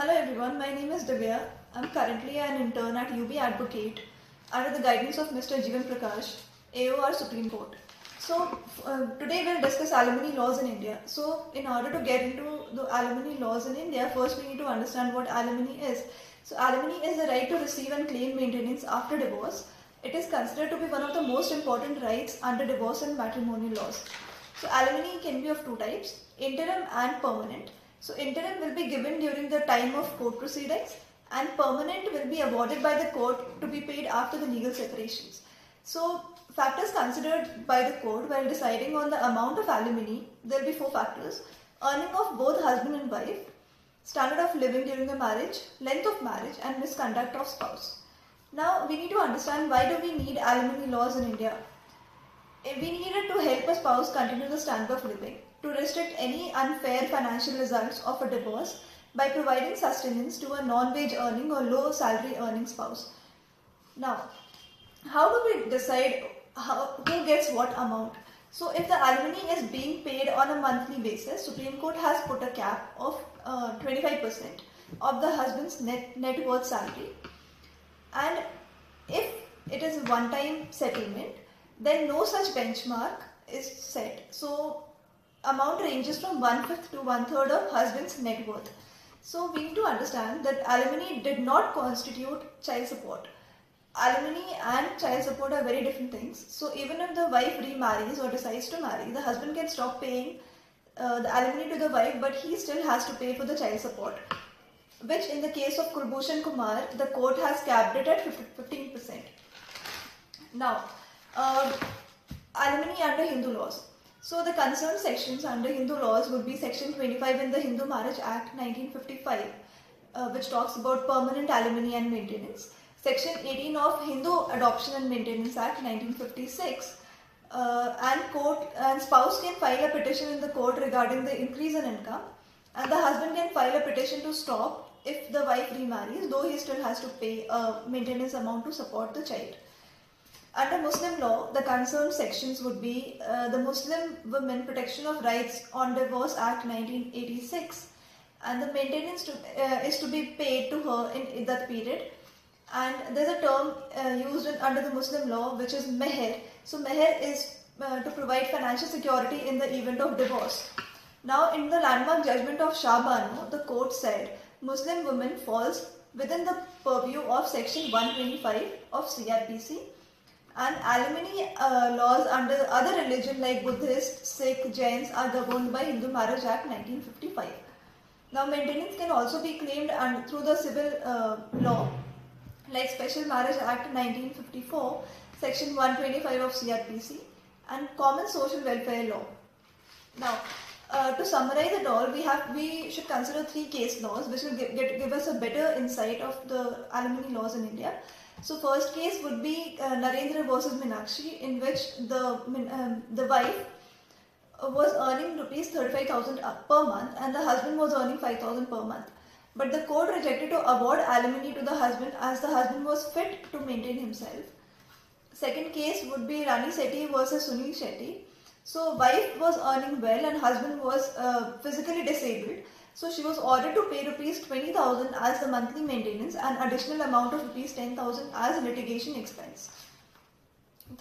Hello everyone, my name is Divya. I'm currently an intern at UB Advocate under the guidance of Mr. Jeevan Prakash, AOR Supreme Court. So today we'll discuss alimony laws in India. So in order to get into the alimony laws in India, first we need to understand what alimony is. So alimony is the right to receive and claim maintenance after divorce. It is considered to be one of the most important rights under divorce and matrimonial laws. So alimony can be of two types, interim and permanent. So interim will be given during the time of court proceedings and permanent will be awarded by the court to be paid after the legal separations. So factors considered by the court while deciding on the amount of alimony, there will be four factors: earning of both husband and wife, standard of living during the marriage, length of marriage and misconduct of spouse. Now we need to understand why do we need alimony laws in India. We needed to help a spouse continue the standard of living, to restrict any unfair financial results of a divorce by providing sustenance to a non-wage earning or low salary earning spouse. Now, how do we decide who gets what amount? So if the alimony is being paid on a monthly basis, Supreme Court has put a cap of 25% of the husband's net worth salary. And if it is a one-time settlement, then no such benchmark is set. So amount ranges from 1/5 to 1/3 of husband's net worth. So we need to understand that alimony did not constitute child support. Alimony and child support are very different things. So even if the wife remarries or decides to marry, the husband can stop paying the alimony to the wife, but he still has to pay for the child support, which in the case of Kulbushan Kumar, the court has capped it at 15%. Now, alimony under Hindu laws. So the concerned sections under Hindu laws would be section 25 in the Hindu Marriage Act 1955, which talks about permanent alimony and maintenance. Section 18 of Hindu Adoption and Maintenance Act 1956, and spouse can file a petition in the court regarding the increase in income, and the husband can file a petition to stop if the wife remarries, though he still has to pay a maintenance amount to support the child. Under Muslim law, the concerned sections would be the Muslim Women Protection of Rights on Divorce Act 1986, and the maintenance is to be paid to her in that period. And there's a term used under the Muslim law which is meher. So meher is to provide financial security in the event of divorce. Now in the landmark judgment of Shahbano, the court said Muslim women falls within the purview of section 125 of CRPC. And alimony laws under other religion like Buddhist, Sikh, Jains are governed by Hindu Marriage Act 1955. Now maintenance can also be claimed through the civil law like Special Marriage Act 1954, section 125 of CRPC and common social welfare law. Now to summarize it all, we should consider three case laws which will give us a better insight of the alimony laws in India. So first case would be Narendra vs. Minakshi, in which the wife was earning rupees 35,000 per month and the husband was earning 5,000 per month. But the court rejected to award alimony to the husband as the husband was fit to maintain himself. Second case would be Rani Sethi versus Suni Sethi. So wife was earning well and husband was physically disabled. So she was ordered to pay rupees 20,000 as the monthly maintenance and additional amount of rupees 10,000 as litigation expense.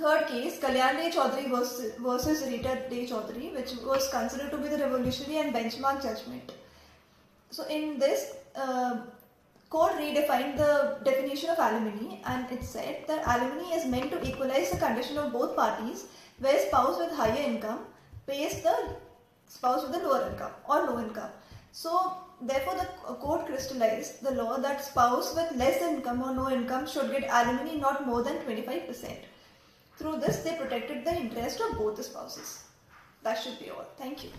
Third case, Kalyane Chaudhary versus Rita De Chaudhary, which was considered to be the revolutionary and benchmark judgment. So in this, court redefined the definition of alimony and it said that alimony is meant to equalize the condition of both parties where spouse with higher income pays the spouse with the lower income or no income. So therefore the court crystallized the law that spouse with less income or no income should get alimony not more than 25%. Through this they protected the interest of both the spouses. That should be all. Thank you.